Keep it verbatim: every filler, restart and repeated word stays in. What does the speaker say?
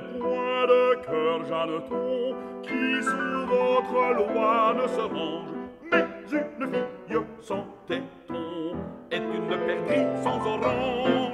des points de cœur Jeanneton qui sous votre loi ne se range. Mais une fille sans téton est une perdrix sans orange.